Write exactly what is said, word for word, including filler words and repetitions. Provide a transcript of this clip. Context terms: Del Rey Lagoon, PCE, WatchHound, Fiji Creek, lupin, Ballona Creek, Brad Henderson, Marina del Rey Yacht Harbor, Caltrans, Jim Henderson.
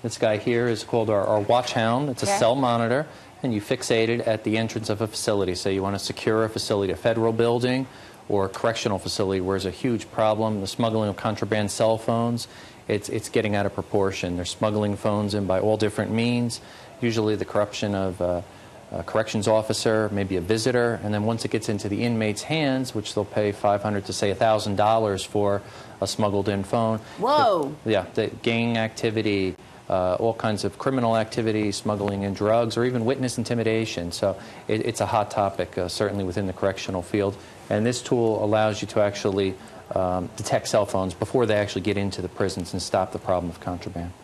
This guy here is called our, our WatchHound. It's okay. a cell monitor, and you fixate it at the entrance of a facility. So you want to secure a facility, a federal building or a correctional facility, where there's a huge problem. The smuggling of contraband cell phones, it's, it's getting out of proportion. They're smuggling phones in by all different means, usually the corruption of uh, a corrections officer, maybe a visitor, and then once it gets into the inmate's hands, which they'll pay five hundred dollars to, say, one thousand dollars for a smuggled-in phone. Whoa! The, yeah, the gang activity, uh, all kinds of criminal activity, smuggling in drugs, or even witness intimidation. So it, it's a hot topic, uh, certainly within the correctional field. And this tool allows you to actually um, detect cell phones before they actually get into the prisons and stop the problem of contraband.